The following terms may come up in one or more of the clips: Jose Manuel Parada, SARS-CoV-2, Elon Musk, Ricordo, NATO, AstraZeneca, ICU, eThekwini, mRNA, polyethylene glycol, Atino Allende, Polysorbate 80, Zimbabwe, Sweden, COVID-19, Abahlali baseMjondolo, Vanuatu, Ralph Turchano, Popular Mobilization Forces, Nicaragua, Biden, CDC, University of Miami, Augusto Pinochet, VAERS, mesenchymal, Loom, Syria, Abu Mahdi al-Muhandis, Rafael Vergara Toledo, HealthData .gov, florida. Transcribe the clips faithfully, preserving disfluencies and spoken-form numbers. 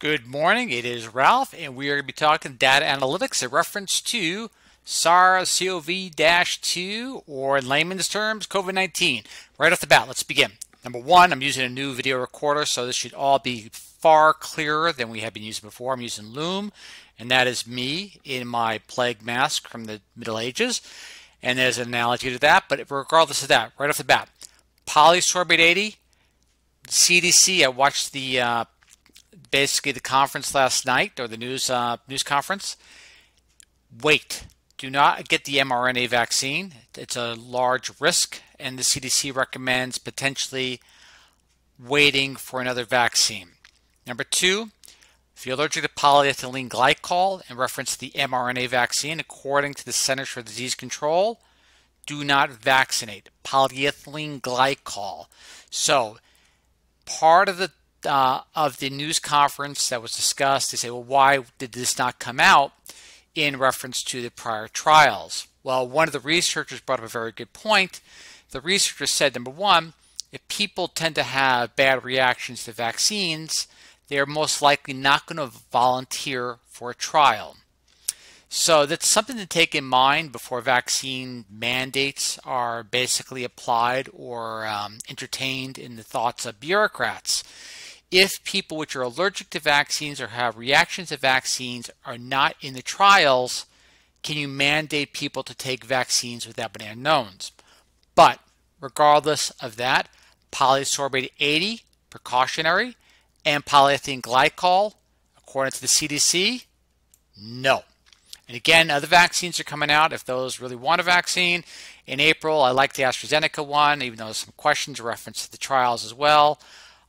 Good morning, it is Ralph, and we are going to be talking data analytics, a reference to SARS C o V two, or in layman's terms, COVID nineteen. Right off the bat, let's begin. Number one, I'm using a new video recorder, so this should all be far clearer than we have been using before. I'm using Loom, and that is me in my plague mask from the Middle Ages, and there's an analogy to that, but regardless of that, right off the bat, Polysorbate eighty, C D C, I watched the uh, basically the conference last night, or the news uh, news conference. Wait, do not get the m R N A vaccine. It's a large risk, and the C D C recommends potentially waiting for another vaccine. Number two, if you're allergic to polyethylene glycol, in reference to the m R N A vaccine, according to the Centers for Disease Control, do not vaccinate polyethylene glycol. So part of the Uh, of the news conference that was discussed, they say, well, why did this not come out in reference to the prior trials? Well, one of the researchers brought up a very good point. The researcher said, number one, if people tend to have bad reactions to vaccines, they're most likely not going to volunteer for a trial. So that's something to take in mind before vaccine mandates are basically applied or um, entertained in the thoughts of bureaucrats. If people which are allergic to vaccines or have reactions to vaccines are not in the trials, can you mandate people to take vaccines without being unknowns? But regardless of that, polysorbate eighty, precautionary, and polyethylene glycol, according to the C D C, no. And again, other vaccines are coming out if those really want a vaccine. In April, I like the AstraZeneca one, even though there's some questions in reference to the trials as well.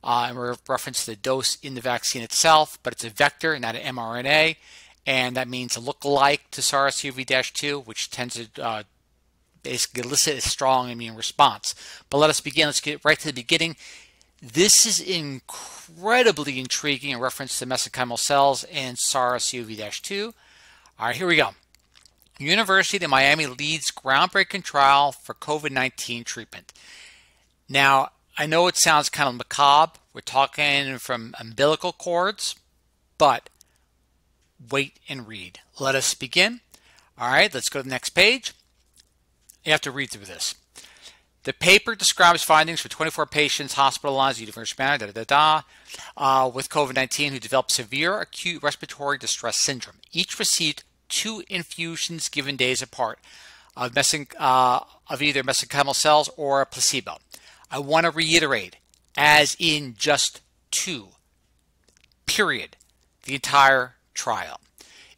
Uh, and we're reference to the dose in the vaccine itself, but it's a vector, not an m R N A, and that means a lookalike to SARS C o V two, which tends to uh, basically elicit a strong immune response. But let us begin. Let's get right to the beginning. This is incredibly intriguing in reference to mesenchymal cells and SARS C o V two. All right, here we go. University of Miami leads groundbreaking trial for COVID nineteen treatment. Now, I know it sounds kind of macabre. We're talking from umbilical cords, but wait and read. Let us begin. All right, let's go to the next page. You have to read through this. The paper describes findings for twenty-four patients hospitalized at University of Miami, da, da, da, uh, with COVID nineteen who developed severe acute respiratory distress syndrome. Each received two infusions given days apart of, mesench uh, of either mesenchymal cells or a placebo. I want to reiterate, as in just two, period, the entire trial.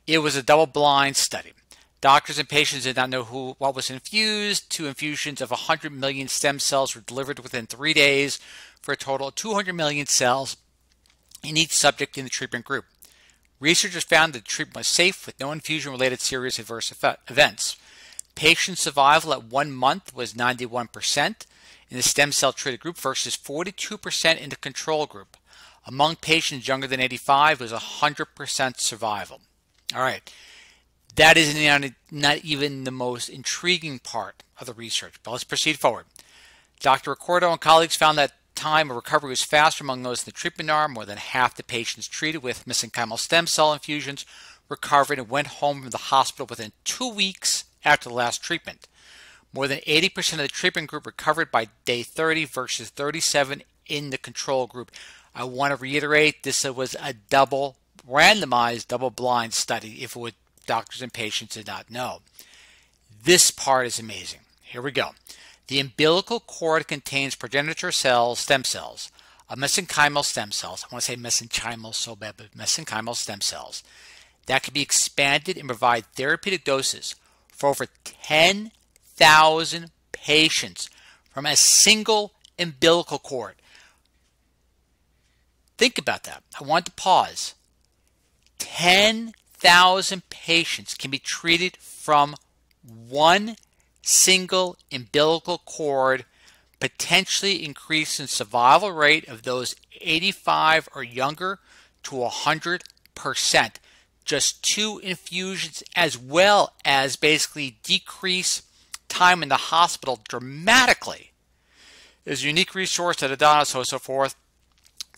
It was a double-blind study. Doctors and patients did not know who what was infused. Two infusions of one hundred million stem cells were delivered within three days for a total of two hundred million cells in each subject in the treatment group. Researchers found that the treatment was safe with no infusion-related serious adverse events. Patient survival at one month was ninety-one percent. In the stem cell treated group versus forty-two percent in the control group. Among patients younger than eighty-five, it was one hundred percent survival. All right, that is not even the most intriguing part of the research, but let's proceed forward. Doctor Ricordo and colleagues found that time of recovery was faster among those in the treatment arm. More than half the patients treated with mesenchymal stem cell infusions recovered and went home from the hospital within two weeks after the last treatment. More than eighty percent of the treatment group recovered by day thirty versus thirty-seven in the control group. I want to reiterate, this was a double randomized, double-blind study if it would, doctors and patients did not know. This part is amazing. Here we go. The umbilical cord contains progenitor cells, stem cells, uh, mesenchymal stem cells. I want to say mesenchymal so bad, but mesenchymal stem cells that can be expanded and provide therapeutic doses for over ten thousand patients from a single umbilical cord. Think about that. I want to pause. ten thousand patients can be treated from one single umbilical cord, potentially increasing survival rate of those eighty-five or younger to one hundred percent. Just two infusions, as well as basically decrease time in the hospital dramatically. Is a unique resource that Adonis, so so forth.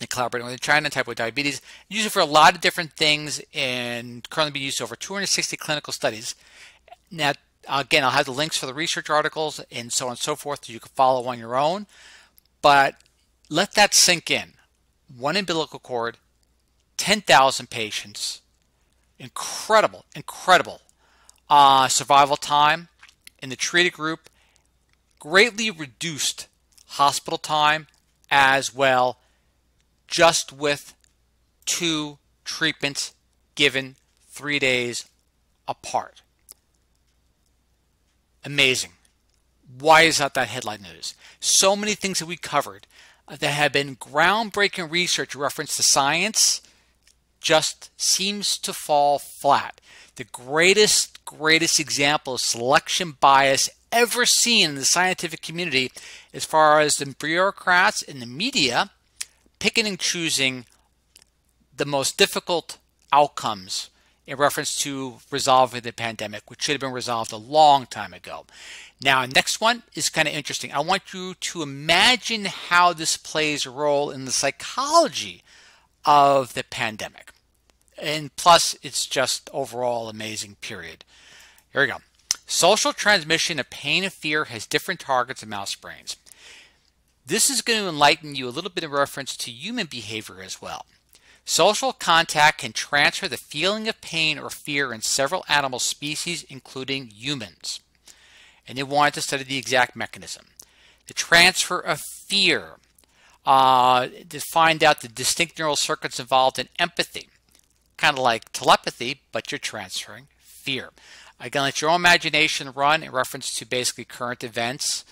They're collaborating with China type two diabetes. Use it for a lot of different things and currently being used to over two hundred sixty clinical studies. Now, again, I'll have the links for the research articles and so on and so forth that you can follow on your own. But let that sink in. One umbilical cord, ten thousand patients. Incredible, incredible uh, survival time in the treated group. Greatly reduced hospital time as well, just with two treatments given three days apart. Amazing. Why is that that headline news? So many things that we covered that have been groundbreaking research reference to science just seems to fall flat. The greatest, greatest example of selection bias ever seen in the scientific community as far as the bureaucrats and the media picking and choosing the most difficult outcomes in reference to resolving the pandemic, which should have been resolved a long time ago. Now, next one is kind of interesting. I want you to imagine how this plays a role in the psychology of the pandemic. And plus, it's just overall amazing period. Here we go. Social transmission of pain and fear has different targets in mouse brains. This is going to enlighten you a little bit in reference to human behavior as well. Social contact can transfer the feeling of pain or fear in several animal species, including humans. And they wanted to study the exact mechanism. The transfer of fear, uh, to find out the distinct neural circuits involved in empathy. Kind of like telepathy, but you're transferring fear. Again, let your own imagination run in reference to basically current events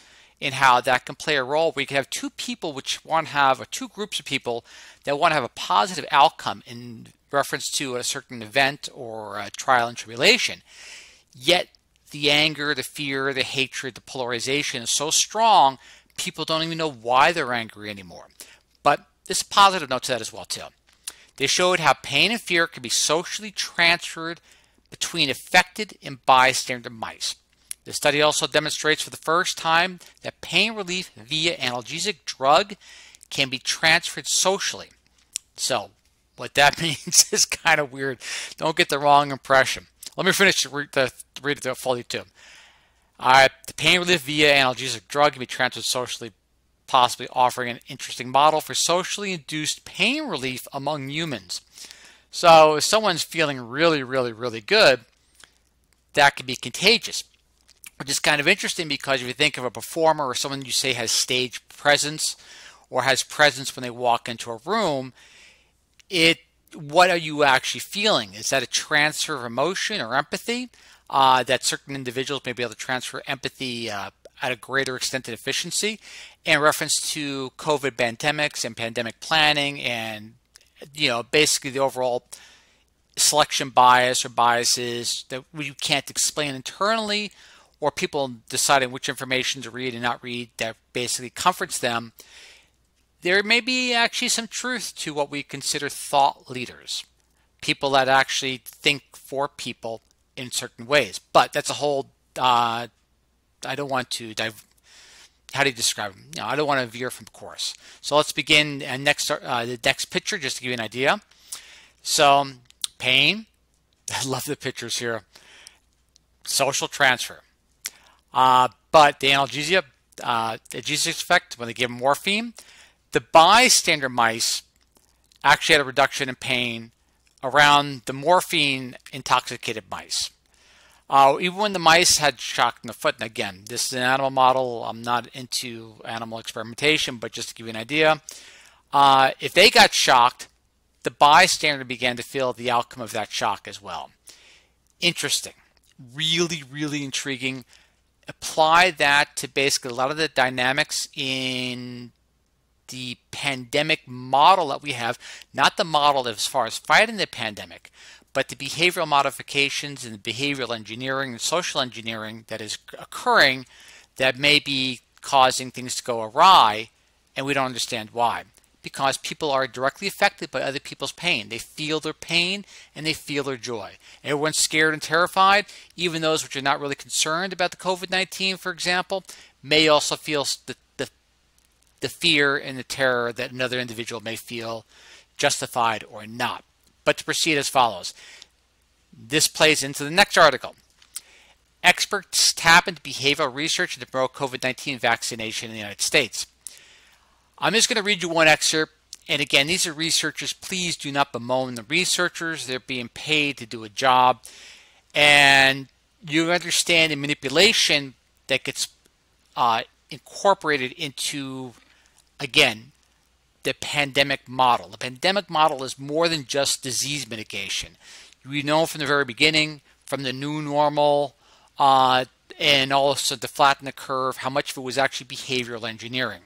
and how that can play a role. We can have two people which want to have, or two groups of people that want to have a positive outcome in reference to a certain event or a trial and tribulation. Yet the anger, the fear, the hatred, the polarization is so strong, people don't even know why they're angry anymore. But there's a positive note to that as well too. They showed how pain and fear can be socially transferred between affected and bystander mice. The study also demonstrates for the first time that pain relief via analgesic drug can be transferred socially. So what that means is kind of weird. Don't get the wrong impression. Let me finish the read the, the folio too. All right, the pain relief via analgesic drug can be transferred socially, possibly offering an interesting model for socially induced pain relief among humans. So if someone's feeling really, really, really good, that can be contagious. Which is kind of interesting because if you think of a performer or someone you say has stage presence or has presence when they walk into a room, it what are you actually feeling? Is that a transfer of emotion or empathy? Uh, that certain individuals may be able to transfer empathy uh, at a greater extent and efficiency in reference to COVID pandemics and pandemic planning and, you know, basically the overall selection bias or biases that you can't explain internally, or people deciding which information to read and not read that basically comforts them. There may be actually some truth to what we consider thought leaders, people that actually think for people in certain ways. But that's a whole, uh, I don't want to dive, how do you describe them? No, I don't want to veer from course. So let's begin and next, uh, the next picture, just to give you an idea. So pain, I love the pictures here, social transfer. Uh, but the analgesia, uh, analgesic effect, when they give morphine, the bystander mice actually had a reduction in pain around the morphine intoxicated mice. Uh, even when the mice had shock in the foot, and again, this is an animal model, I'm not into animal experimentation, but just to give you an idea, uh, if they got shocked, the bystander began to feel the outcome of that shock as well. Interesting, really, really intriguing. Apply that to basically a lot of the dynamics in the pandemic model that we have, not the model as far as fighting the pandemic, but the behavioral modifications and the behavioral engineering and social engineering that is occurring that may be causing things to go awry, and we don't understand why. Because people are directly affected by other people's pain. They feel their pain and they feel their joy. Everyone's scared and terrified. Even those which are not really concerned about the COVID nineteen, for example, may also feel the, the the fear and the terror that another individual may feel, justified or not. But to proceed as follows. This plays into the next article. Experts tap into behavioral research to promote COVID nineteen vaccination in the United States. I'm just going to read you one excerpt. And again, these are researchers. Please do not bemoan the researchers. They're being paid to do a job. And you understand the manipulation that gets uh, incorporated into, again, the pandemic model. The pandemic model is more than just disease mitigation. We know from the very beginning, from the new normal, uh, and also to flatten the curve, how much of it was actually behavioral engineering.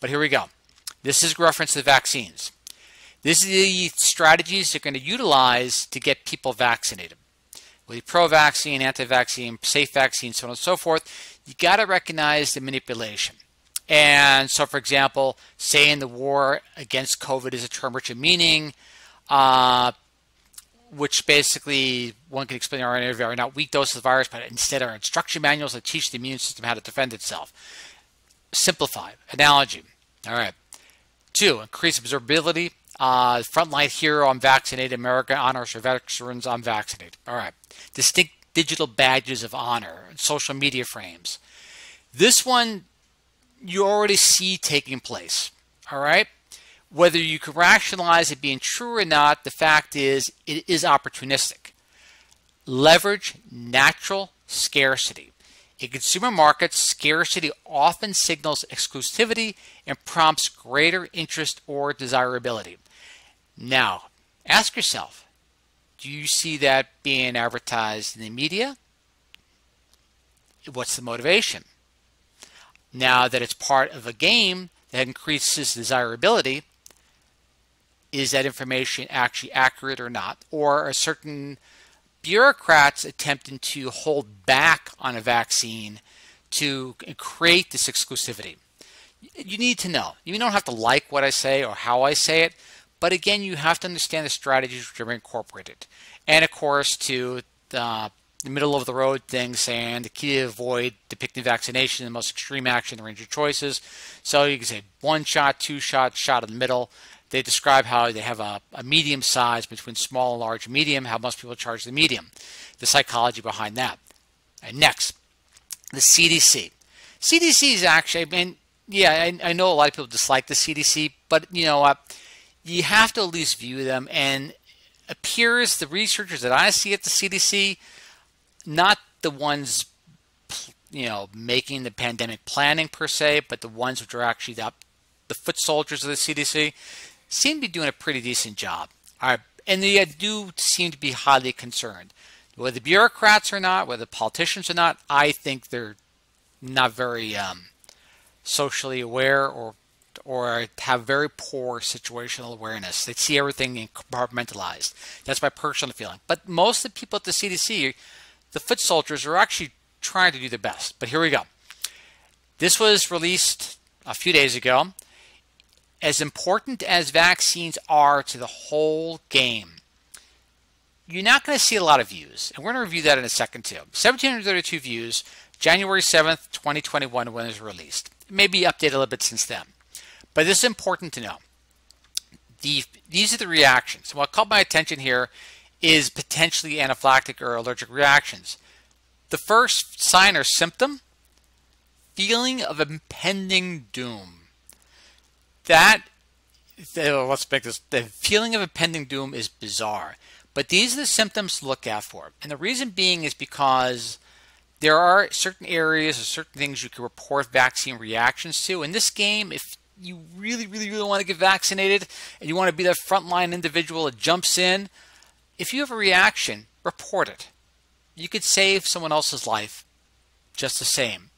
But here we go. This is reference to the vaccines. This is the strategies they're going to utilize to get people vaccinated. Whether pro-vaccine, anti-vaccine, safe vaccine, so on and so forth, you got to recognize the manipulation. And so, for example, saying the war against COVID is a term rich in meaning, uh, which basically one can explain our R N A are not weak doses of the virus, but instead are instruction manuals that teach the immune system how to defend itself. Simplify. Analogy. All right. Two, increase observability. Uh, frontline hero, I'm vaccinated. America honors for veterans, I'm vaccinated. All right. Distinct digital badges of honor, social media frames. This one you already see taking place. All right. Whether you can rationalize it being true or not, the fact is it is opportunistic. Leverage natural scarcity. In consumer markets, scarcity often signals exclusivity and prompts greater interest or desirability. Now, ask yourself, do you see that being advertised in the media? What's the motivation? Now that it's part of a game that increases desirability, is that information actually accurate or not? Or a certain bureaucrats attempting to hold back on a vaccine to create this exclusivity. You need to know. You don't have to like what I say or how I say it, but again, you have to understand the strategies which are incorporated. And of course, to the, the middle of the road thing saying the key to avoid depicting vaccination, the most extreme action, the range of choices. So you can say one shot, two shot, shot in the middle. They describe how they have a, a medium size between small and large medium, how most people charge the medium, the psychology behind that. And next, the C D C. C D C is actually, I mean, yeah, I, I know a lot of people dislike the C D C, but you know what? Uh, you have to at least view them, and appears the researchers that I see at the C D C, not the ones, you know, making the pandemic planning per se, but the ones which are actually the, the foot soldiers of the C D C, seem to be doing a pretty decent job. All right. And they do seem to be highly concerned. Whether the bureaucrats or not, whether the politicians or not, I think they're not very um, socially aware or or have very poor situational awareness. They see everything in compartmentalized. That's my personal feeling. But most of the people at the C D C, the foot soldiers, are actually trying to do their best. But here we go. This was released a few days ago. As important as vaccines are to the whole game, you're not going to see a lot of views. And we're going to review that in a second too. one thousand seven hundred thirty-two views, January seventh, twenty twenty-one, when it was released. It may be updated a little bit since then. But this is important to know. The, these are the reactions. What caught my attention here is potentially anaphylactic or allergic reactions. The first sign or symptom, feeling of impending doom. That, let's make this, the feeling of impending doom is bizarre. But these are the symptoms to look out for. And the reason being is because there are certain areas or certain things you can report vaccine reactions to. In this game, if you really, really, really want to get vaccinated and you want to be that frontline individual that jumps in, if you have a reaction, report it. You could save someone else's life just the same,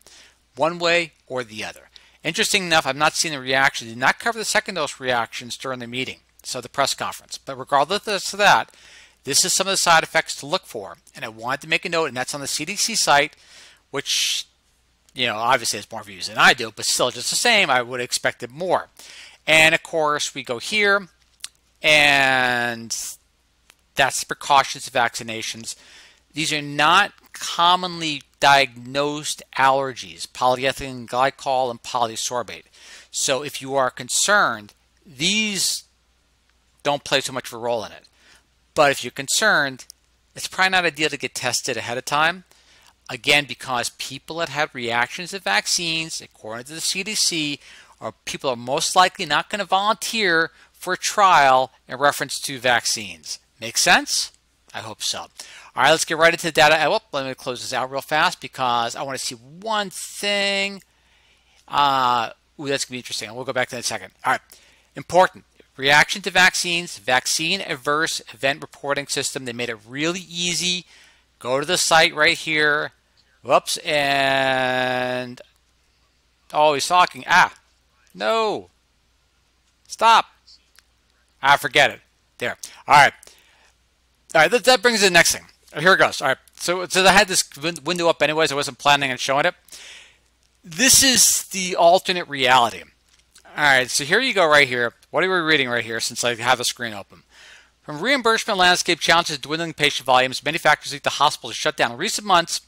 one way or the other. Interesting enough, I've not seen the reaction. Did not cover the second dose reactions during the meeting, so the press conference. But regardless of that, this is some of the side effects to look for. And I wanted to make a note, and that's on the C D C site, which, you know, obviously has more views than I do, but still just the same, I would have expected more. And of course, we go here, and that's the precautions of vaccinations. These are not commonly diagnosed allergies, polyethylene glycol and polysorbate. So if you are concerned, these don't play too much of a role in it. But if you're concerned, it's probably not ideal to get tested ahead of time. Again, because people that have reactions to vaccines, according to the C D C, are people are most likely not going to volunteer for a trial in reference to vaccines. Make sense? I hope so. All right, let's get right into the data. Oh, let me close this out real fast because I want to see one thing. Uh, ooh, that's going to be interesting. We'll go back to that in a second. All right, important. Reaction to vaccines, vaccine adverse event reporting system. They made it really easy. Go to the site right here. Whoops, and oh, he's talking. Ah, no. Stop. Ah, forget it. There. All right. All right, that, that brings us to the next thing. Here it goes. All right, so, so I had this window up anyways. I wasn't planning on showing it. This is the alternate reality. All right, so here you go right here. What are we reading right here since I have the screen open? From reimbursement landscape challenges, dwindling patient volumes, many factors lead to hospitals shut down in recent months.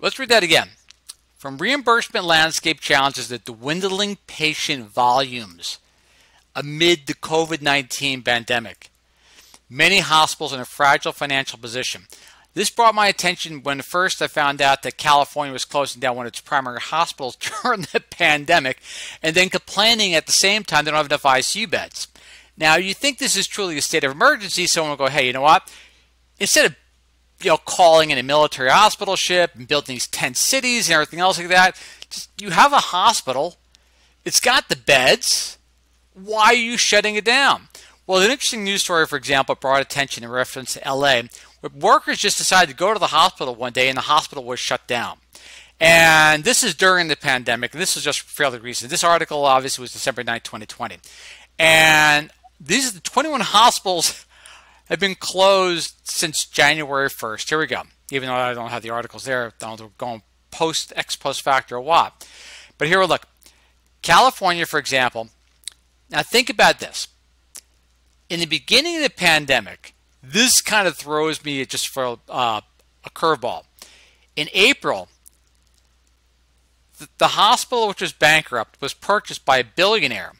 Let's read that again. From reimbursement landscape challenges, the dwindling patient volumes amid the COVID nineteen pandemic. Many hospitals in a fragile financial position. This brought my attention when first I found out that California was closing down one of its primary hospitals during the pandemic and then complaining at the same time they don't have enough I C U beds. Now, you think this is truly a state of emergency. Someone will go, hey, you know what? Instead of you know, calling in a military hospital ship and building these tent cities and everything else like that, just, you have a hospital. It's got the beds. Why are you shutting it down? Well, an interesting news story, for example, brought attention in reference to L A, where workers just decided to go to the hospital one day and the hospital was shut down. And this is during the pandemic. This is just fairly recent. This article, obviously, was December ninth, twenty twenty. And these are the twenty-one hospitals have been closed since January first. Here we go. Even though I don't have the articles there, I'll go post, ex post facto or what. But here we look. California, for example. Now think about this. In the beginning of the pandemic, this kind of throws me just for uh, a curveball. In April, th the hospital which was bankrupt was purchased by a billionaire.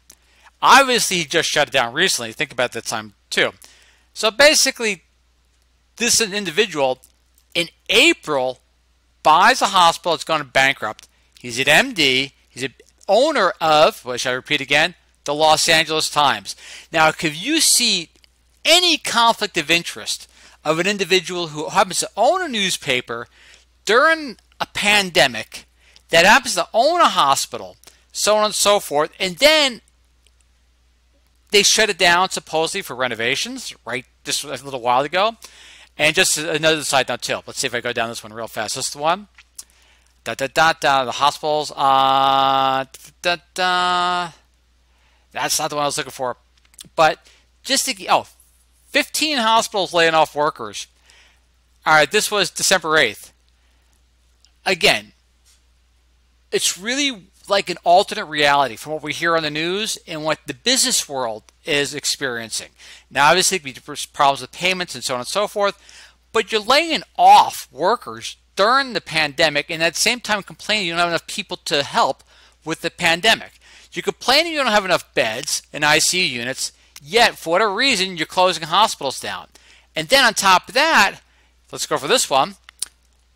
Obviously, he just shut it down recently. Think about that time, too. So basically, this individual, in April, buys a hospital that's gone bankrupt. He's an M D. He's an owner of, which I repeat again, the Los Angeles Times. Now, if you see any conflict of interest of an individual who happens to own a newspaper during a pandemic, that happens to own a hospital, so on and so forth, and then they shut it down supposedly for renovations, right? Just a little while ago. And just another side note too. Let's see if I go down this one real fast. This is the one. Da da da da. The hospitals. Uh, da da. That's not the one I was looking for. But just to, oh, fifteen hospitals laying off workers. All right, this was December eighth. Again, it's really like an alternate reality from what we hear on the news and what the business world is experiencing. Now, obviously, there's problems with payments and so on and so forth, but you're laying off workers during the pandemic and at the same time complaining you don't have enough people to help with the pandemic. You're complaining you don't have enough beds and I C U units, yet for whatever reason, you're closing hospitals down. And then on top of that, let's go for this one.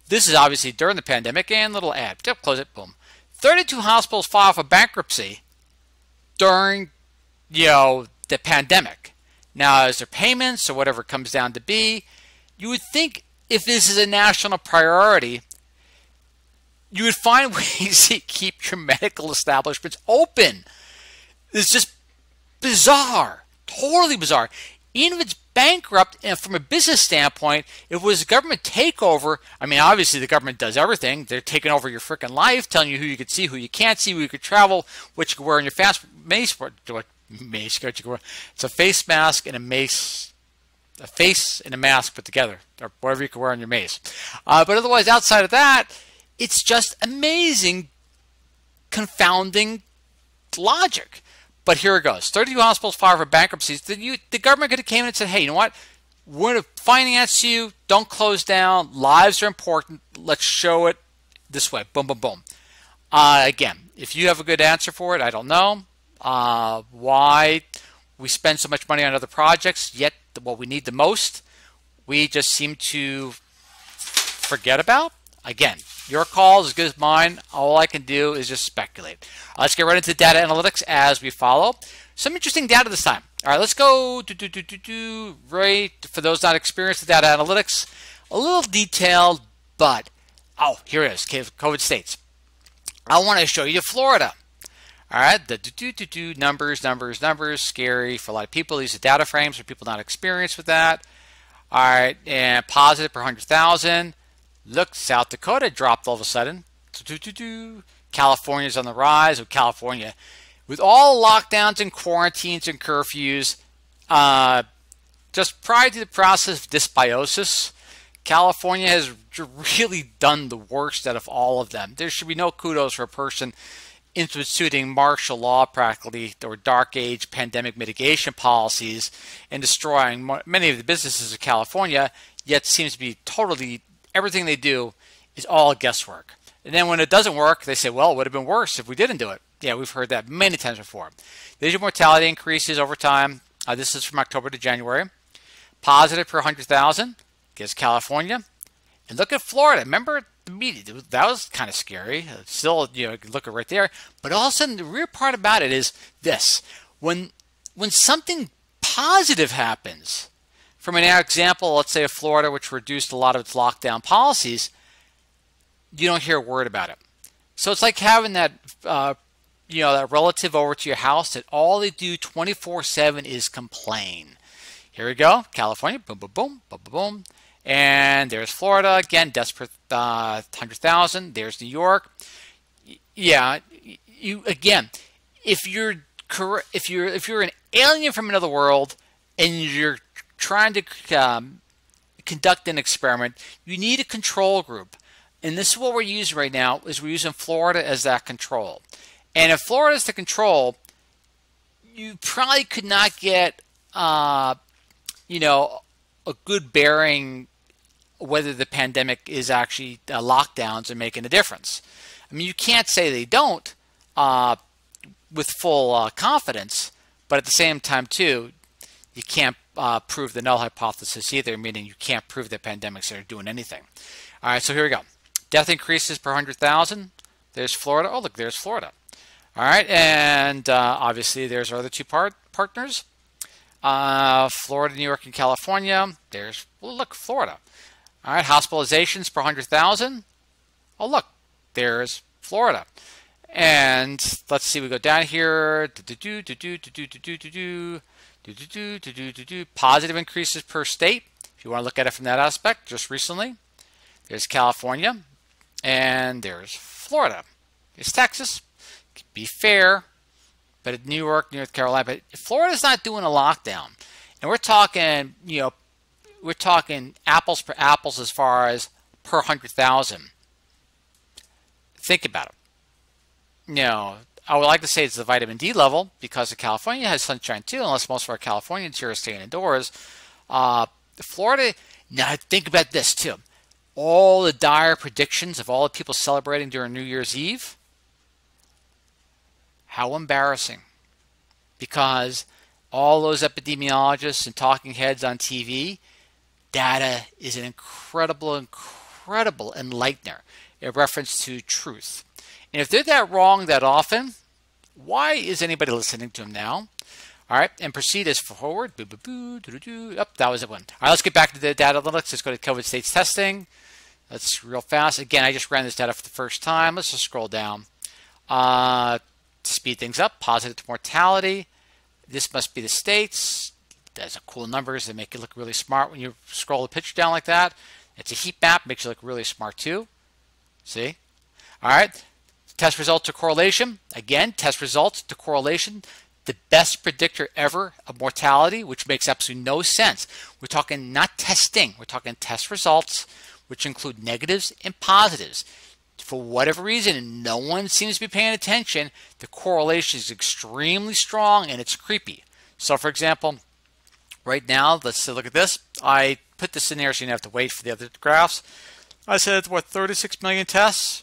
This is obviously during the pandemic and little ad. Yep, close it, boom. thirty-two hospitals filed for bankruptcy during, you know, the pandemic. Now, as their payments or whatever it comes down to be, you would think if this is a national priority, you would find ways to keep your medical establishments open. It's just bizarre, totally bizarre. Even if it's bankrupt, and from a business standpoint, if it was a government takeover, I mean, obviously the government does everything. They're taking over your freaking life, telling you who you could see, who you can't see, who you could travel, what you could wear in your face mask. It's a face mask and a mace, a face and a mask put together, or whatever you could wear on your mace. Uh, but otherwise, outside of that, it's just amazing, confounding logic. But here it goes. thirty-two hospitals filed for bankruptcies. The, you, the government could have came in and said, hey, you know what? We're going to finance you. Don't close down. Lives are important. Let's show it this way. Boom, boom, boom. Uh, again, if you have a good answer for it, I don't know uh, why we spend so much money on other projects, yet what we need the most, we just seem to forget about. Again, your call is as good as mine. All I can do is just speculate. Uh, let's get right into data analytics as we follow. Some interesting data this time. All right, let's go do, do, do, do, do, right, for those not experienced with data analytics, a little detailed, but, oh, here it is, COVID states. I want to show you Florida. All right, the do, do, do, do, numbers, numbers, numbers, scary for a lot of people. These are data frames for people not experienced with that. All right, and positive per one hundred thousand. Look, South Dakota dropped all of a sudden. Do, do, do. California's on the rise. With California, with all lockdowns and quarantines and curfews, uh, just prior to the process of dysbiosis, California has really done the worst out of all of them. There should be no kudos for a person instituting martial law practically or dark age pandemic mitigation policies and destroying many of the businesses of California, yet seems to be totally, everything they do is all guesswork. And then when it doesn't work, they say, well, it would have been worse if we didn't do it. Yeah, we've heard that many times before. These mortality increases over time. Uh, this is from October to January. Positive per one hundred thousand is California. And look at Florida. Remember, that was kind of scary. Still, you know, look at right there. But all of a sudden, the weird part about it is this: when when something positive happens, from an example, let's say of Florida, which reduced a lot of its lockdown policies, you don't hear a word about it. So it's like having that, uh, you know, that relative over to your house that all they do twenty-four seven is complain. Here we go, California, boom, boom, boom, boom, boom, boom. And there's Florida again, desperate uh, one hundred thousand. There's New York. Yeah, you again. If you're if you're if you're an alien from another world and you're trying to um, conduct an experiment, you need a control group, and this is what we're using right now. Is we're using Florida as that control, and if Florida is the control, you probably could not get uh, you know, a good bearing whether the pandemic is actually uh, lockdowns are making a difference. I mean, you can't say they don't uh, with full uh, confidence, but at the same time, too, you can't uh, prove the null hypothesis either, meaning you can't prove that pandemics are doing anything. All right, so here we go. Death increases per one hundred thousand. There's Florida. Oh, look, there's Florida. All right, and uh, obviously there's our other two part partners. Uh, Florida, New York, and California. There's, well, look, Florida. All right, hospitalizations per one hundred thousand. Oh, look, there's Florida. And let's see, we go down here. Positive increases per state. If you want to look at it from that aspect, just recently. There's California. And there's Florida. There's Texas. Be fair. But at New York, North Carolina, but Florida's not doing a lockdown, and we're talking, you know, we're talking apples per apples as far as per hundred thousand. Think about it. You know, I would like to say it's the vitamin D level because of California has sunshine too, unless most of our Californians here are staying indoors. Uh, Florida. Now think about this too. All the dire predictions of all the people celebrating during New Year's Eve. How embarrassing, because all those epidemiologists and talking heads on T V, data is an incredible, incredible enlightener in reference to truth. And if they're that wrong that often, why is anybody listening to them now? All right, and proceed as forward. Boo, boo, boo, doo, doo, doo. Oh, that was it one. All right, let's get back to the data analytics. Let's go to COVID states testing. That's real fast. Again, I just ran this data for the first time. Let's just scroll down. Uh, To speed things up, positive mortality. This must be the states. That's a cool numbers. They make you look really smart when you scroll the picture down like that. It's a heat map. Makes you look really smart too. See? All right. Test result to correlation. Again, test results to correlation. The best predictor ever of mortality, which makes absolutely no sense. We're talking not testing. We're talking test results, which include negatives and positives. For whatever reason, no one seems to be paying attention. The correlation is extremely strong and it's creepy. So, for example, right now, let's look at this. I put this in there so you don't have to wait for the other graphs. I said, what, thirty-six million tests?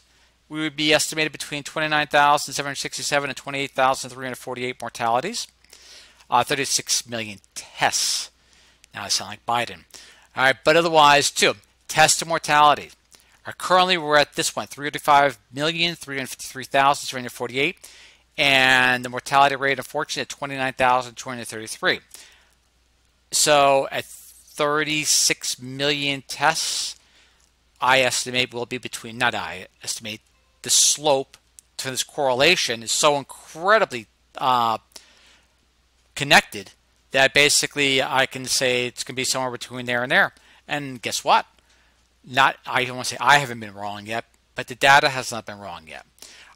we would be estimated between twenty-nine thousand seven hundred sixty-seven and twenty-eight thousand three hundred forty-eight mortalities, uh, thirty-six million tests. Now I sound like Biden. All right, but otherwise, too, test to mortality. Our currently, we're at this one, three hundred five million three hundred fifty-three thousand three hundred forty-eight, and the mortality rate, unfortunately, at twenty-nine thousand two hundred thirty-three. So at thirty-six million tests, I estimate will be between, not I estimate, the slope to this correlation is so incredibly uh, connected that basically I can say it's going to be somewhere between there and there. And guess what? Not, I don't want to say I haven't been wrong yet, but the data has not been wrong yet.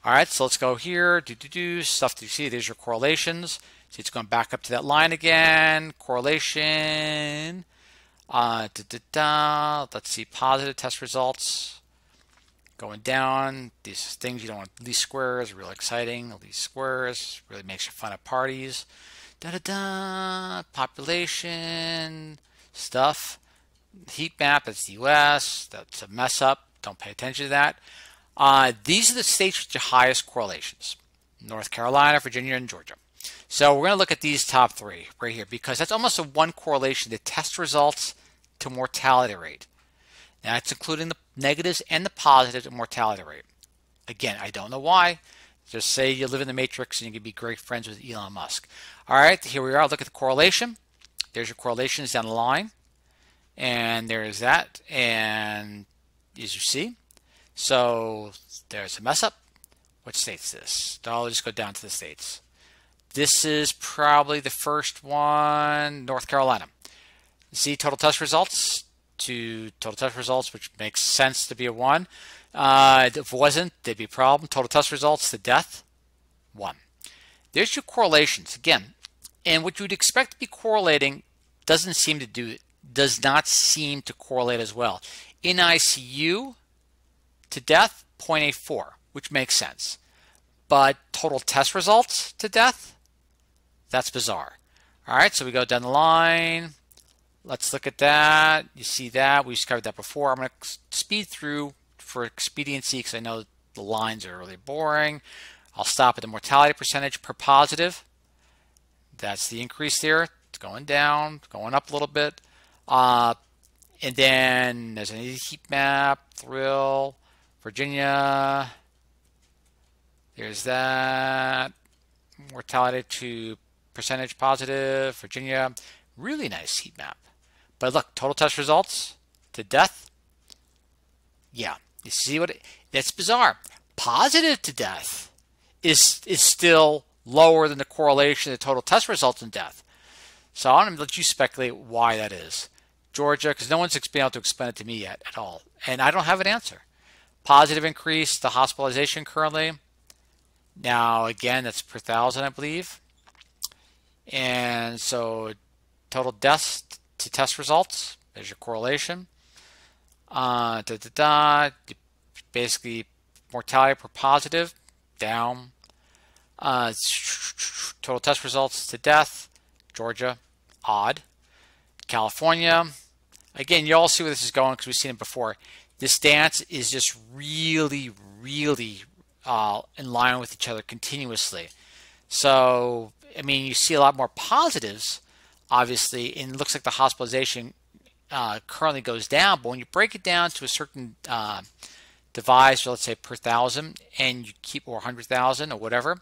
All right, so let's go here. Do, do, do, stuff to see. There's your correlations. See, it's going back up to that line again. Correlation. Uh, da, da, da. Let's see, positive test results. Going down. These things you don't want. Least squares, real exciting. Least squares really makes you fun at parties. Da, da, da. Population. Stuff. Heat map, it's the U S. That's a mess up. Don't pay attention to that. Uh, these are the states with the highest correlations. North Carolina, Virginia, and Georgia. So we're going to look at these top three right here because that's almost a one correlation, the test results to mortality rate. Now it's including the negatives and the positives and mortality rate. Again, I don't know why. Just say you live in the Matrix and you can be great friends with Elon Musk. All right, here we are. Look at the correlation. There's your correlations down the line. And there's that, and as you see, so there's a mess up. What state's this? I'll just go down to the states. This is probably the first one, North Carolina. See total test results to total test results, which makes sense to be a one. Uh, if it wasn't, there'd be a problem. Total test results to death, one. There's your correlations again, and what you'd expect to be correlating doesn't seem to do it. Does not seem to correlate as well. In I C U to death, zero point eight four, which makes sense. But total test results to death, that's bizarre. All right, so we go down the line. Let's look at that. You see that. We've covered that before. I'm going to speed through for expediency because I know the lines are really boring. I'll stop at the mortality percentage per positive. That's the increase there. It's going down, going up a little bit. Uh, and then there's a heat map, thrill, Virginia. There's that. Mortality to percentage positive, Virginia. Really nice heat map. But look, total test results to death. Yeah, you see what? It, that's bizarre. Positive to death is, is still lower than the correlation of total test results and death. So I'm going to let you speculate why that is. Georgia, because no one's been able to explain it to me yet at all. And I don't have an answer. Positive increase, the hospitalization currently. Now, again, that's per thousand, I believe. And so total deaths to test results. There's your correlation. Uh, da, da, da, basically, mortality per positive, down. Uh, total test results to death. Georgia, odd. California, again, you all see where this is going because we've seen it before. This dance is just really, really uh, in line with each other continuously. So, I mean, you see a lot more positives, obviously, and it looks like the hospitalization uh, currently goes down, but when you break it down to a certain uh, device, or let's say per thousand, and you keep or one hundred thousand or whatever,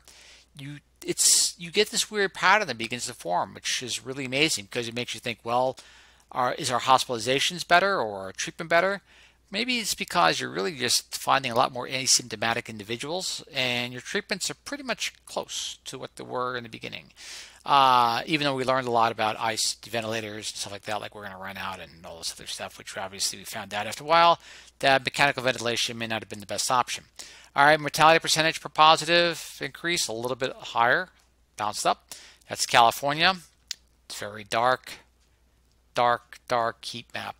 you it's you get this weird pattern that begins to form, which is really amazing because it makes you think, well, are, is our hospitalizations better or our treatment better? Maybe it's because you're really just finding a lot more asymptomatic individuals and your treatments are pretty much close to what they were in the beginning. Uh, even though we learned a lot about ice ventilators and stuff like that, like we're going to run out and all this other stuff, which obviously we found out after a while, that mechanical ventilation may not have been the best option. All right, mortality percentage per positive increase, a little bit higher, bounced up. That's California. It's very dark, dark, dark heat map.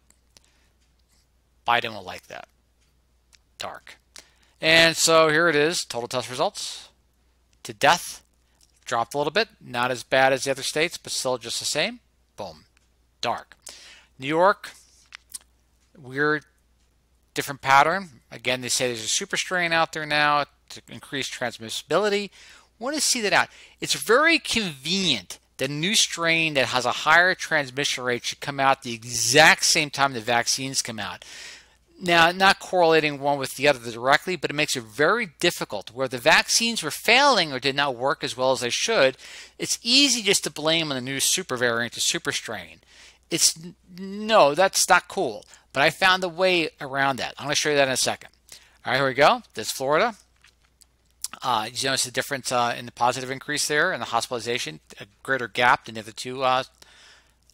Biden will like that. Dark. And so here it is, total test results to death. Dropped a little bit, not as bad as the other states, but still just the same. Boom, dark. New York, weird different pattern. Again, they say there's a super strain out there now to increase transmissibility. Want to see that out. It's very convenient. The new strain that has a higher transmission rate should come out the exact same time the vaccines come out. Now, not correlating one with the other directly, but it makes it very difficult. Where the vaccines were failing or did not work as well as they should, it's easy just to blame on the new super variant, the super strain. It's, no, that's not cool. But I found a way around that. I'm going to show you that in a second. All right, here we go. That's Florida. Uh, you notice the difference uh, in the positive increase there and the hospitalization, a greater gap than the other two, uh,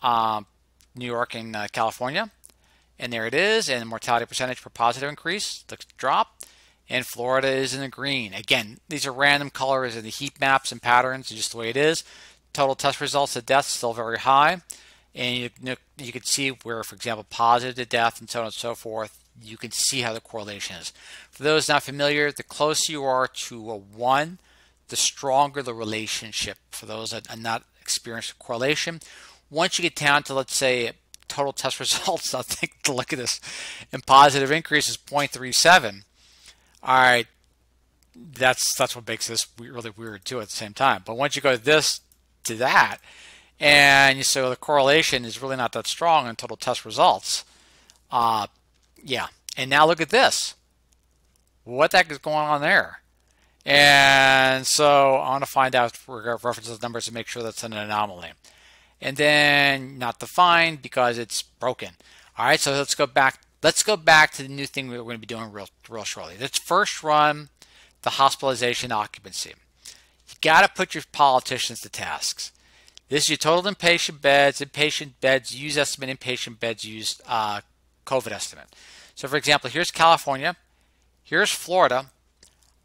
uh, New York and uh, California. And there it is. And the mortality percentage per positive increase, the drop. And Florida is in the green. Again, these are random colors in the heat maps and patterns, just the way it is. Total test results to death still very high. And you, you, know, you can see where, for example, positive to death and so on and so forth. You can see how the correlation is. For those not familiar, the closer you are to a one, the stronger the relationship. For those that are not experienced with correlation, once you get down to, let's say, total test results, I think to look at this, and positive increase is zero point three seven. All right, that's that's what makes this really weird too. At the same time, but once you go to this to that, and so the correlation is really not that strong on total test results. Uh, Yeah, and now look at this. What the heck is going on there? And so I want to find out reference those numbers to make sure that's an anomaly. And then not defined because it's broken. All right, so let's go back. Let's go back to the new thing we're going to be doing real, real shortly. Let's first run the hospitalization occupancy. You got to put your politicians to tasks. This is your total inpatient beds, inpatient beds used estimate, inpatient beds used. Uh, COVID estimate. So for example, here's California, here's Florida,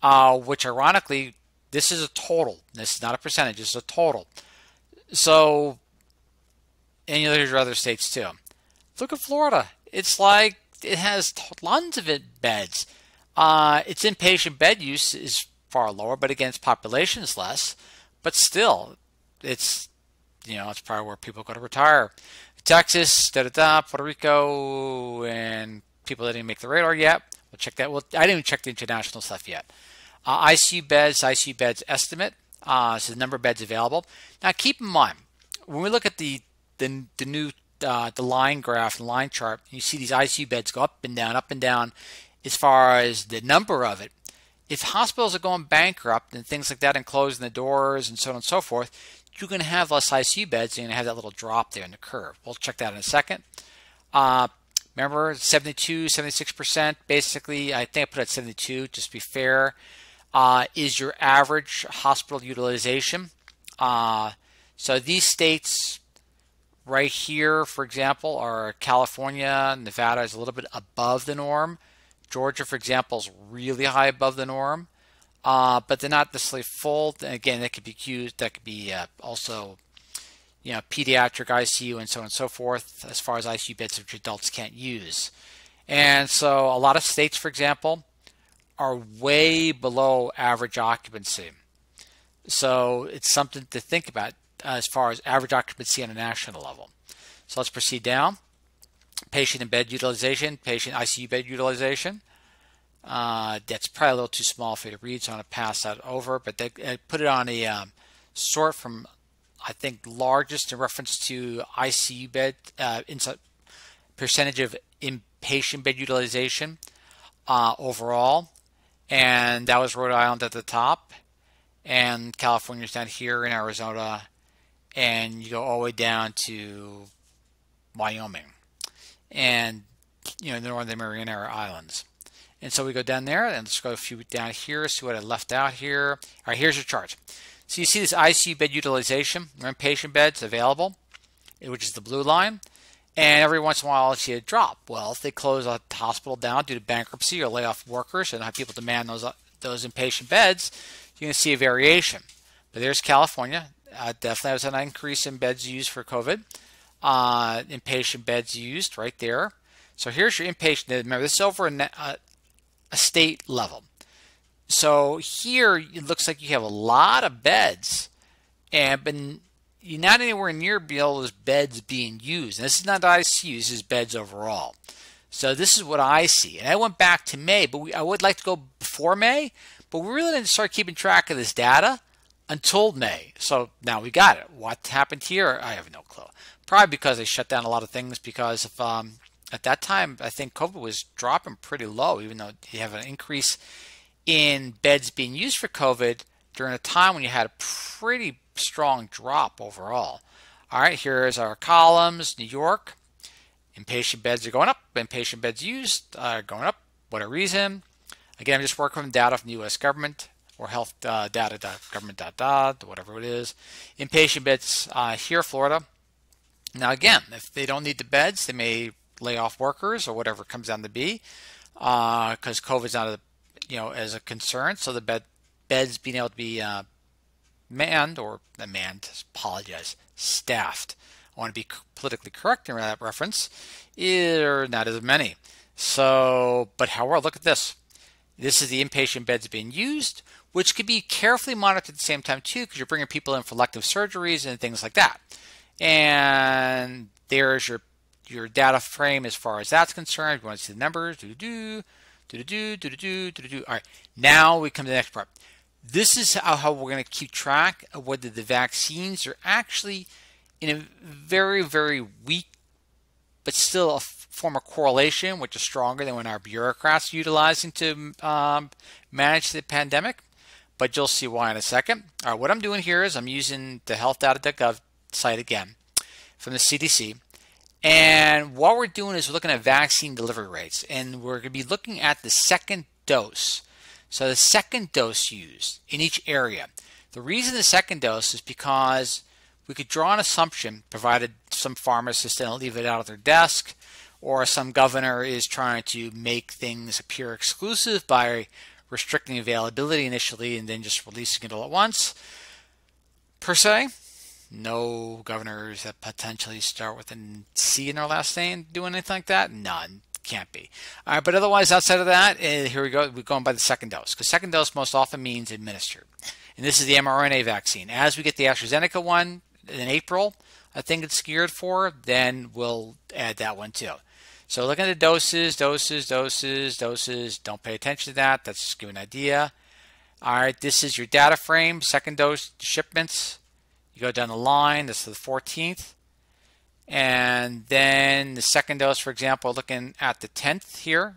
uh, which ironically, this is a total. This is not a percentage, this is a total. So, and there's your other states too. Look at Florida. It's like, it has tons of it beds. Uh, its inpatient bed use is far lower, but again, its population is less, but still, it's, you know, it's probably where people go to retire. Texas, da da da, Puerto Rico, and people that didn't make the radar yet. We'll check that. Well, I didn't even check the international stuff yet. Uh, I C U beds, I C U beds estimate. Uh, so the number of beds available. Now keep in mind, when we look at the the, the new uh, the line graph, the line chart, you see these I C U beds go up and down, up and down, as far as the number of it. If hospitals are going bankrupt and things like that, and closing the doors and so on and so forth, you're going to have less I C U beds, and you're going to have that little drop there in the curve. We'll check that in a second. Uh, remember, seventy-two, seventy-six percent, basically, I think I put it at seventy-two, just to be fair, uh, is your average hospital utilization. Uh, so these states right here, for example, are California, Nevada is a little bit above the norm. Georgia, for example, is really high above the norm. Uh, but they're not necessarily full. Again, that could be Q, that could be uh, also, you know, pediatric I C U and so on and so forth, as far as I C U beds which adults can't use. And so a lot of states, for example, are way below average occupancy. So it's something to think about as far as average occupancy on a national level. So let's proceed down. Patient and bed utilization, patient I C U bed utilization. Uh, that's probably a little too small for you to read, so I'm going to pass that over. But they, they put it on a um, sort from, I think, largest in reference to I C U bed, uh, inside percentage of inpatient bed utilization uh, overall. And that was Rhode Island at the top. And California's down here in Arizona. And you go all the way down to Wyoming. And, you know, the Northern Mariana Islands. And so we go down there, and let's go a few down here, see what I left out here. All right, here's your chart. So you see this I C U bed utilization, or inpatient beds available, which is the blue line. And every once in a while, you see a drop. Well, if they close a hospital down due to bankruptcy or lay off workers and have people demand those, those inpatient beds, you're going to see a variation. But there's California. Uh, definitely was an increase in beds used for COVID. Uh, inpatient beds used right there. So here's your inpatient. Remember, this is over in... Uh, a state level. So here it looks like you have a lot of beds, and but you're not anywhere near be all those beds being used. And this is not I C U, this is beds overall. So this is what I see. And I went back to May, but we, I would like to go before May, but we really didn't start keeping track of this data until May. So now we got it. What happened here? I have no clue. Probably because they shut down a lot of things because of, um, at that time, I think COVID was dropping pretty low, even though you have an increase in beds being used for COVID during a time when you had a pretty strong drop overall. All right, here's our columns, New York. Inpatient beds are going up. Inpatient beds used are going up. What a reason. Again, I'm just working from data from the U S government or health uh, data dot government dot dot, whatever it is. Inpatient beds uh, here, Florida. Now, again, if they don't need the beds, they may lay off workers or whatever it comes down to be because uh, COVID's not a, you know, as a concern. So the bed beds being able to be uh, manned or uh, manned, apologize, staffed. I want to be politically correct in that reference, or not as many. So, but however, look at this. This is the inpatient beds being used, which could be carefully monitored at the same time too, because you're bringing people in for elective surgeries and things like that. And there's your your data frame as far as that's concerned. You want to see the numbers. Do do do do do do do do do. All right. Now we come to the next part. This is how, how we're going to keep track of whether the vaccines are actually in a very, very weak, but still a form of correlation, which is stronger than when our bureaucrats are utilizing to um, manage the pandemic. But you'll see why in a second. All right, what I'm doing here is I'm using the health data dot gov site again from the C D C. And what we're doing is we're looking at vaccine delivery rates. And we're going to be looking at the second dose. So the second dose used in each area. The reason the second dose is because we could draw an assumption, provided some pharmacist didn't leave it out at their desk, or some governor is trying to make things appear exclusive by restricting availability initially and then just releasing it all at once. Per se, no governors that potentially start with a C in their last name doing anything like that. None. Can't be. All right, but otherwise, outside of that, here we go. We're going by the second dose, because second dose most often means administered. And this is the m R N A vaccine. As we get the AstraZeneca one, in April, I think it's geared for, then we'll add that one too. So looking at the doses, doses, doses, doses, don't pay attention to that. That's just give an idea. All right, this is your data frame, second dose shipments. You go down the line, this is the fourteenth. And then the second dose, for example, looking at the tenth here.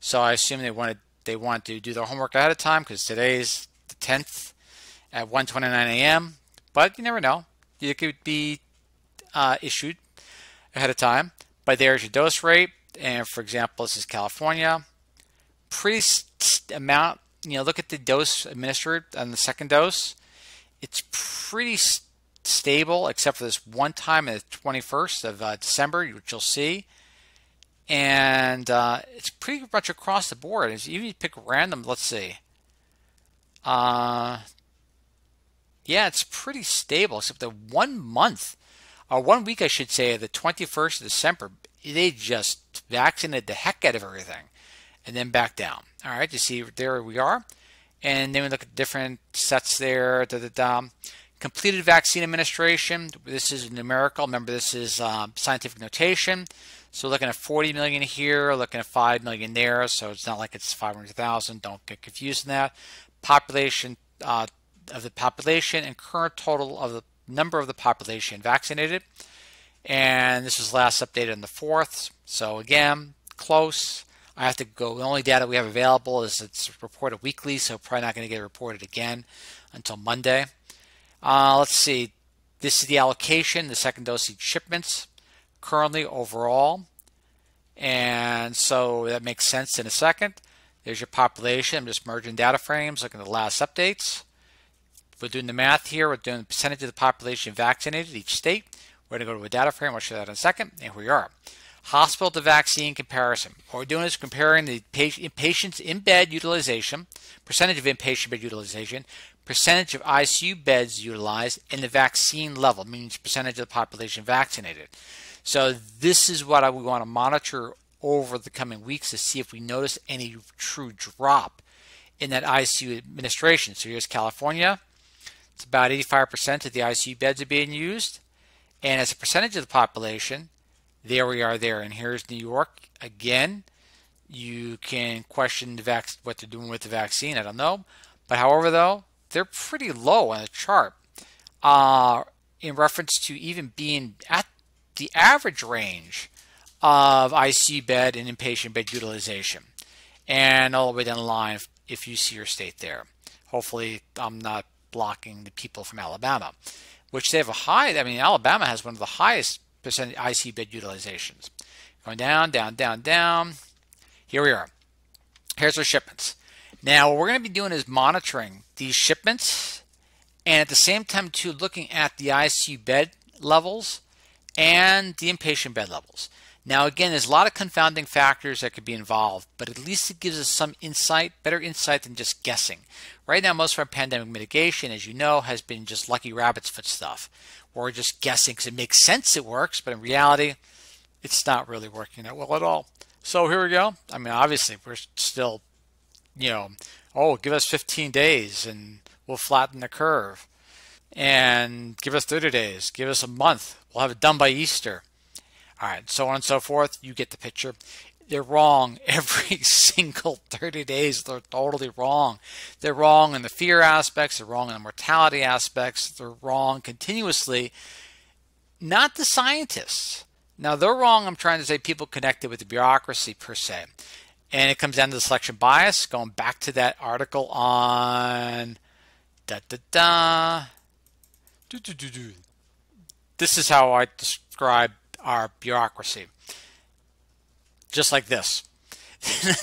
So I assume they wanted, they want to do their homework ahead of time because today's the tenth at one twenty-nine A M But you never know. It could be uh, issued ahead of time. But there's your dose rate. And for example, this is California. Pretty st amount, you know, look at the dose administered on the second dose. It's pretty st stable, except for this one time on the twenty-first of uh, December, which you'll see. And uh, it's pretty much across the board. It's, even if you pick random, let's see. Uh... Yeah, it's pretty stable, except that one month, or one week, I should say, the twenty-first of December, they just vaccinated the heck out of everything, and then back down. All right, you see, there we are. And then we look at different sets there. Da, da, da. Completed vaccine administration. This is numerical. Remember, this is um, scientific notation. So we're looking at forty million here, looking at five million there. So it's not like it's five hundred thousand. Don't get confused in that. Population uh of the population and current total of the number of the population vaccinated. And this was last updated on the fourth. So again, close. I have to go, the only data we have available is it's reported weekly, so probably not going to get reported again until Monday. Uh, let's see. This is the allocation, the second dose shipments currently overall. And so that makes sense in a second. There's your population. I'm just merging data frames, looking at the last updates. We're doing the math here. We're doing the percentage of the population vaccinated each state. We're going to go to a data frame. I'll show that in a second. And here we are. Hospital to vaccine comparison. What we're doing is comparing the patients in bed utilization, percentage of inpatient bed utilization, percentage of I C U beds utilized, and the vaccine level, meaning percentage of the population vaccinated. So this is what we want to monitor over the coming weeks to see if we notice any true drop in that I C U administration. So here's California. It's about eighty-five percent of the I C U beds are being used. And as a percentage of the population, there we are there. And here's New York again. You can question the vac what they're doing with the vaccine. I don't know. But however, though, they're pretty low on the chart uh, in reference to even being at the average range of I C U bed and inpatient bed utilization. And all the way down the line, if, if you see your state there. Hopefully, I'm not blocking the people from Alabama, which they have a high. I mean, Alabama has one of the highest percent I C U bed utilizations. Going down, down, down, down. Here we are. Here's our shipments. Now, what we're going to be doing is monitoring these shipments, and at the same time, too, looking at the I C U bed levels and the inpatient bed levels. Now, again, there's a lot of confounding factors that could be involved, but at least it gives us some insight, better insight than just guessing. Right now, most of our pandemic mitigation, as you know, has been just lucky rabbit's foot stuff. We're just guessing because it makes sense it works, but in reality, it's not really working out well at all. So here we go. I mean, obviously, we're still, you know, oh, give us fifteen days and we'll flatten the curve. And give us thirty days. Give us a month. We'll have it done by Easter. All right, so on and so forth. You get the picture. They're wrong every single thirty days. They're totally wrong. They're wrong in the fear aspects. They're wrong in the mortality aspects. They're wrong continuously. Not the scientists. Now, they're wrong, I'm trying to say, people connected with the bureaucracy per se. And it comes down to the selection bias, going back to that article on da-da-da. Do-do-do-do. This is how I describe our bureaucracy, just like this.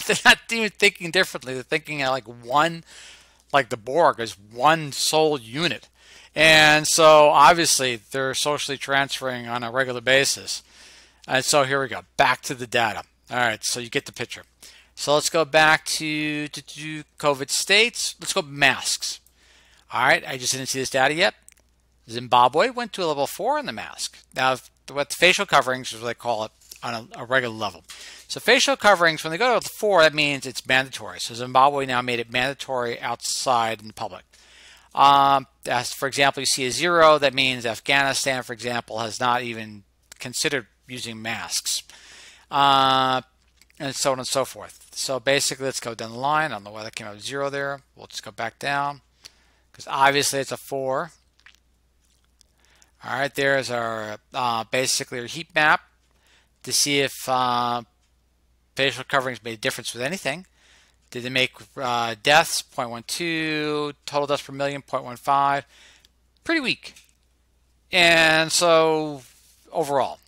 They're not even thinking differently. They're thinking like one, like the Borg is one sole unit. And so obviously they're socially transferring on a regular basis. And so here we go, back to the data. All right, so you get the picture. So let's go back to, to, to COVID states. Let's go masks. All right, I just didn't see this data yet. Zimbabwe went to a level four on the mask. Now, what facial coverings is what they call it on a, a regular level. So facial coverings, when they go to four, that means it's mandatory. So Zimbabwe now made it mandatory outside in the public. Um, as for example, you see a zero, that means Afghanistan, for example, has not even considered using masks, uh, and so on and so forth. So basically, let's go down the line. I don't know why that came out zero there. We'll just go back down because obviously it's a four. All right, there's our uh, basically our heat map to see if uh, facial coverings made a difference with anything. Did they make uh, deaths? zero point one two, total deaths per million, zero point one five. Pretty weak. And so overall,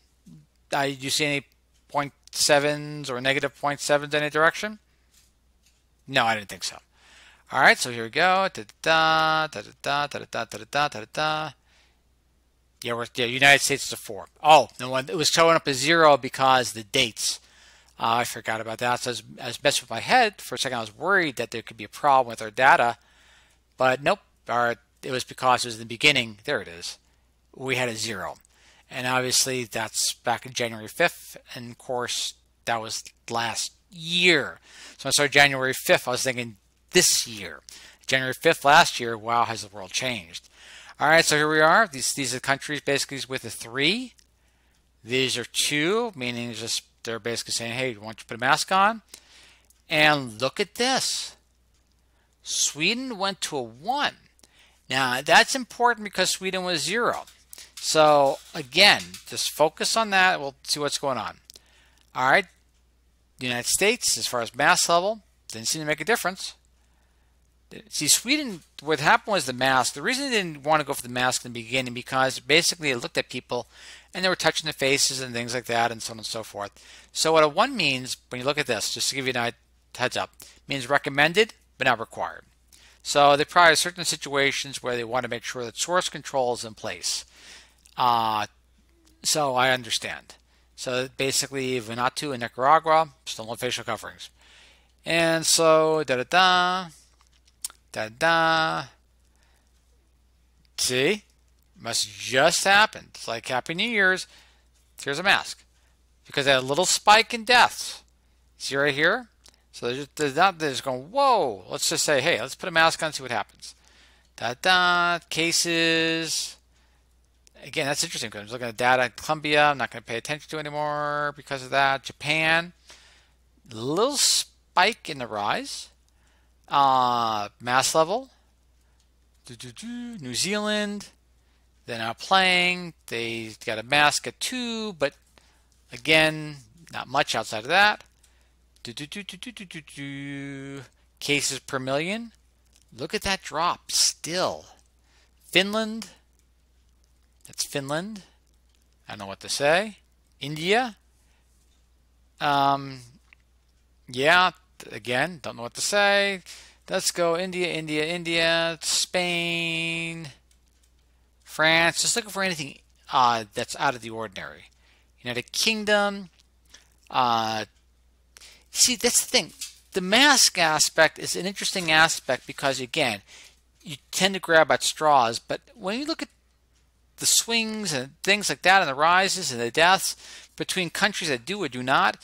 uh, do you see any zero point sevens or negative zero point sevens in any direction? No, I didn't think so. All right, so here we go. Da-da-da, da-da-da, da-da-da, da-da-da, da-da-da. Yeah, we're, yeah, United States is a four. Oh, no, it was showing up as zero because the dates. Uh, I forgot about that. So I was, I was messing with my head for a second. I was worried that there could be a problem with our data, but nope. Our, it was because it was in the beginning. There it is. We had a zero, and obviously that's back in January fifth. And of course, that was last year. So I started January fifth. I was thinking this year, January fifth last year. Wow, has the world changed? All right, so here we are. These these are countries basically with a three. These are two, meaning just they're basically saying, hey, why don't you put a mask on? And look at this. Sweden went to a one. Now, that's important because Sweden was zero. So, again, just focus on that. We'll see what's going on. All right, the United States, as far as mask level, didn't seem to make a difference. See, Sweden, what happened was the mask. The reason they didn't want to go for the mask in the beginning because basically it looked at people and they were touching their faces and things like that and so on and so forth. So what a one means, when you look at this, just to give you a heads up, means recommended but not required. So there probably are certain situations where they want to make sure that source control is in place. Uh, so I understand. So basically Vanuatu and Nicaragua, still no facial coverings. And so da-da-da. Da-da. See? Must just happened. It's like Happy New Year's. Here's a mask. Because they had a little spike in deaths. See right here? So they're just, they're not, they're just going, whoa. Let's just say, hey, let's put a mask on and see what happens. Da-da. Cases. again, that's interesting because I'm looking at data in Colombia. I'm not going to pay attention to anymore because of that. Japan, little spike in the rise, uh, mass level. Do, do, do. New Zealand, they're now playing. They got a mask at two, but again, not much outside of that. Do, do, do, do, do, do, do, do. Cases per million. Look at that drop still. Finland. That's Finland. I don't know what to say. India. Um, yeah, again, don't know what to say. Let's go India, India, India, Spain, France. Just looking for anything uh, that's out of the ordinary. United Kingdom. Uh, see, that's the thing. The mask aspect is an interesting aspect because, again, you tend to grab at straws, but when you look at the swings and things like that and the rises and the deaths between countries that do or do not,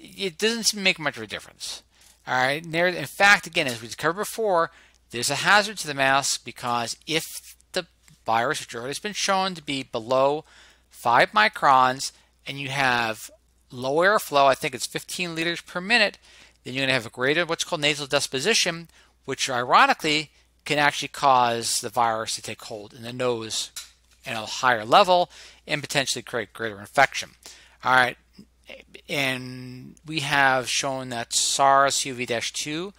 it doesn't seem to make much of a difference. All right. In fact, again, as we covered before, there's a hazard to the mask because if the virus, which already has been shown to be below five microns, and you have low airflow, I think it's fifteen liters per minute, then you're going to have a greater what's called nasal deposition, which ironically can actually cause the virus to take hold in the nose at a higher level and potentially create greater infection. All right. And we have shown that SARS-C o V two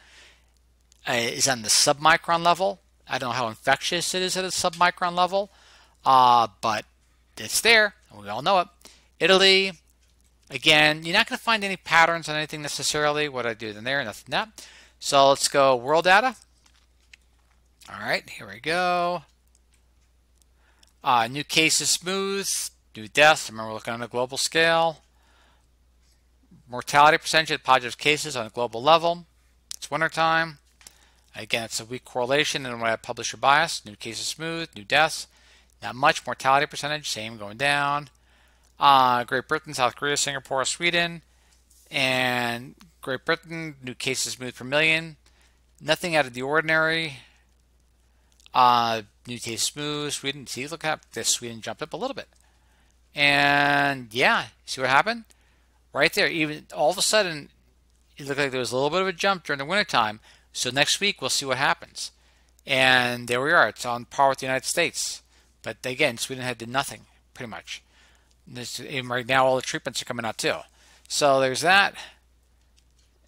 uh, is on the submicron level. I don't know how infectious it is at a submicron level, uh, but it's there, and we all know it. Italy, again, you're not going to find any patterns on anything necessarily. What I do in there, nothing that. So let's go world data. All right, here we go. Uh, new cases smooth, new deaths. Remember, we're looking on a global scale. Mortality percentage of positive cases on a global level. It's wintertime. Again, it's a weak correlation and when I publish your bias. New cases smooth, new deaths. Not much. Mortality percentage, same, going down. Uh, Great Britain, South Korea, Singapore, Sweden. And Great Britain, new cases smooth per million. Nothing out of the ordinary. Uh, new cases smooth, Sweden. See, look how this Sweden jumped up a little bit. And yeah, see what happened? Right there, even all of a sudden, it looked like there was a little bit of a jump during the wintertime. So next week, we'll see what happens. And there we are. It's on par with the United States. But again, Sweden had did nothing, pretty much. And right now, all the treatments are coming out, too. So there's that.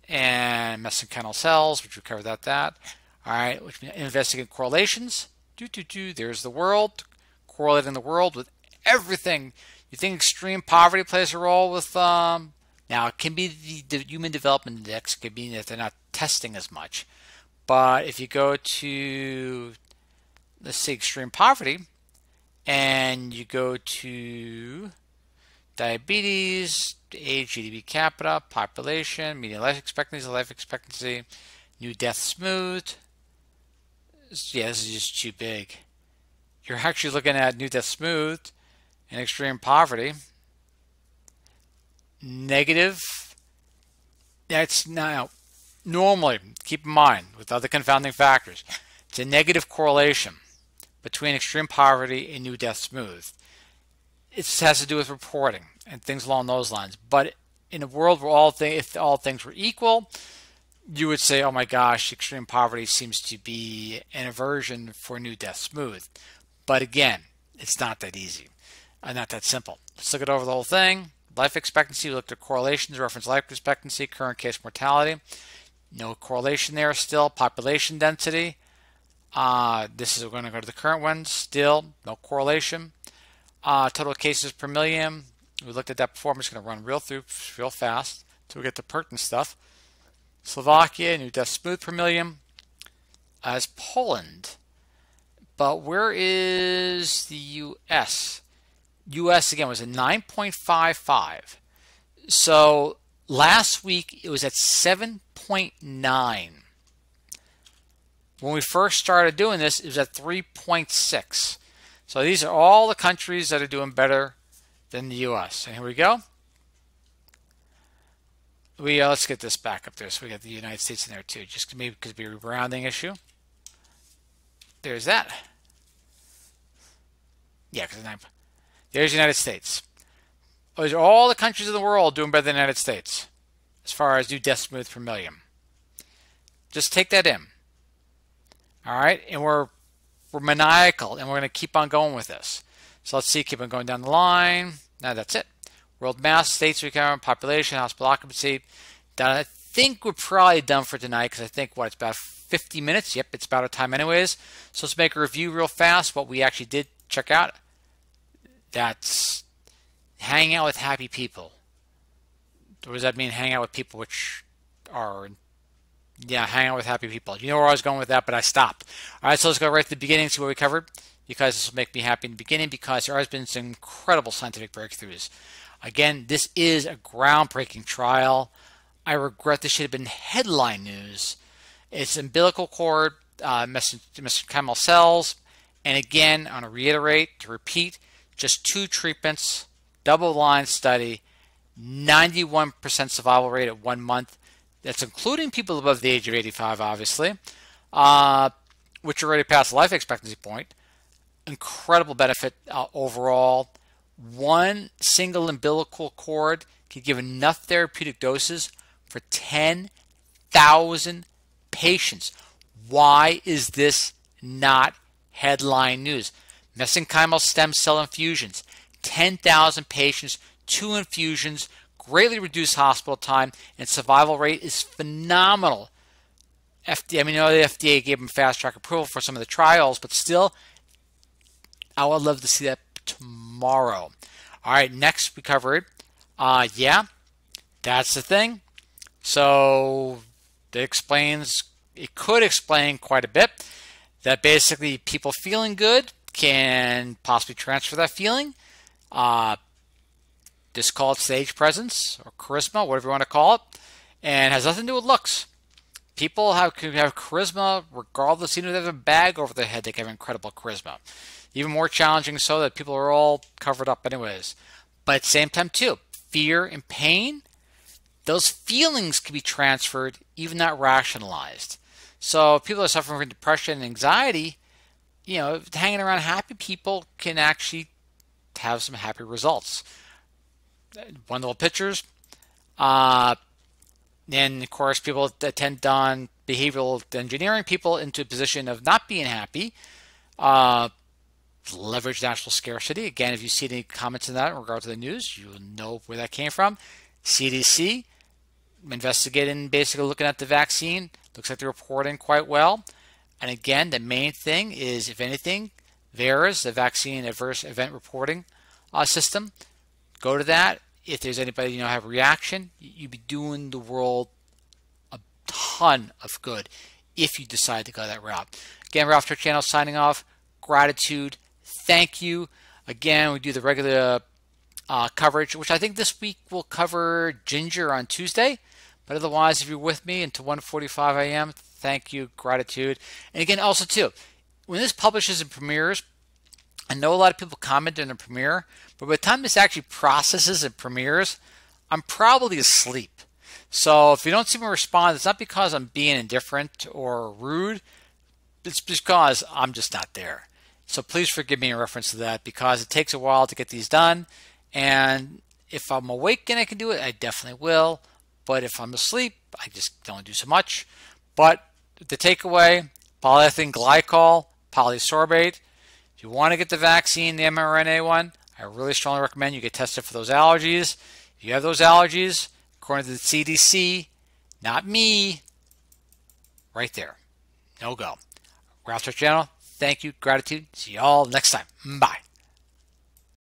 And mesenchymal cells, which we covered that, that. All right, which investigate correlations. Do, do, do. There's the world, correlating the world with everything. You think extreme poverty plays a role with, um, now it can be the, the Human Development Index, it could mean that they're not testing as much. But if you go to, let's say, extreme poverty, and you go to diabetes, age, G D P capita, population, median life expectancy, life expectancy, new death smooth. Yeah, this is just too big. You're actually looking at new death smooth. In extreme poverty, negative, that's now normally, keep in mind, with other confounding factors, it's a negative correlation between extreme poverty and new death smooth. It has to do with reporting and things along those lines. But in a world where all things, if all things were equal, you would say, oh my gosh, extreme poverty seems to be an aversion for new death smooth. But again, it's not that easy. Uh, not that simple. Let's look it over the whole thing. Life expectancy, we looked at correlations, reference life expectancy, current case mortality. No correlation there still. Population density. Uh, this is going to go to the current one. Still, no correlation. Uh, total cases per million. We looked at that before. I'm just going to run real through, real fast until we get the pertinent stuff. Slovakia, new death smooth per million. As Poland. But where is the U S? U S again was at nine point five five. So last week it was at seven point nine. When we first started doing this, it was at three point six. So these are all the countries that are doing better than the U S. And here we go. We uh, let's get this back up there. So we got the United States in there too, just maybe because it'd be a rounding issue. There's that. Yeah, because nine. There's the United States. Those are all the countries in the world doing better than the United States as far as new deaths per million. Just take that in. All right, and we're we're maniacal, and we're going to keep on going with this. So let's see, keep on going down the line. Now that's it. World mass, states recovering, population, hospital occupancy. Done. I think we're probably done for tonight because I think what it's about fifty minutes. Yep, it's about our time anyways. So let's make a review real fast what we actually did check out. That's hanging out with happy people. What does that mean? Hang out with people which are yeah, hang out with happy people. You know where I was going with that, but I stopped. All right, so let's go right to the beginning and see what we covered, because this will make me happy in the beginning, because there has been some incredible scientific breakthroughs. Again, this is a groundbreaking trial. I regret this should have been headline news. It's umbilical cord, uh, mesenchymal cells, and again, I want to reiterate, to repeat, just two treatments, double-blind study, ninety-one percent survival rate at one month. That's including people above the age of eighty-five, obviously, uh, which already passed life expectancy point. Incredible benefit uh, overall. One single umbilical cord can give enough therapeutic doses for ten thousand patients. Why is this not headline news? Mesenchymal stem cell infusions, ten thousand patients, two infusions, greatly reduced hospital time, and survival rate is phenomenal. F D A, I mean, I know the F D A gave them fast track approval for some of the trials, but still, I would love to see that tomorrow. All right, next we covered. Uh, yeah, that's the thing. So it explains, it could explain quite a bit, that basically people feeling good can possibly transfer that feeling. Uh, just call it stage presence or charisma, whatever you want to call it, and it has nothing to do with looks. People have, can have charisma regardless, even if they have a bag over their head, they can have incredible charisma. Even more challenging so that people are all covered up anyways. But at the same time too, fear and pain, those feelings can be transferred, even not rationalized. So if people are suffering from depression and anxiety, you know, hanging around happy people can actually have some happy results. Wonderful pictures. Uh, and of course, people attend on behavioral engineering people into a position of not being happy. Uh, Leverage national scarcity. Again, if you see any comments on that in regard to the news, you'll know where that came from. C D C investigating, basically looking at the vaccine. Looks like they're reporting quite well. And again, the main thing is, if anything, VAERS, the Vaccine Adverse Event Reporting uh, System. Go to that. If there's anybody you know have a reaction, you'd be doing the world a ton of good if you decide to go that route. Again, Ralph Turchano signing off. Gratitude. Thank you. Again, we do the regular uh, coverage, which I think this week will cover ginger on Tuesday. But otherwise, if you're with me until one forty-five a m, thank you. Gratitude. And again, also, too, when this publishes and premieres, I know a lot of people comment on the premiere, but by the time this actually processes and premieres, I'm probably asleep. So if you don't see me respond, it's not because I'm being indifferent or rude. It's because I'm just not there. So please forgive me in reference to that, because it takes a while to get these done. And if I'm awake and I can do it, I definitely will. But if I'm asleep, I just don't do so much. But the takeaway, polyethylene glycol, polysorbate. If you want to get the vaccine, the m R N A one, I really strongly recommend you get tested for those allergies. If you have those allergies, according to the C D C, not me, right there. No go. Ralph Turchano, thank you. Gratitude. See you all next time. Bye.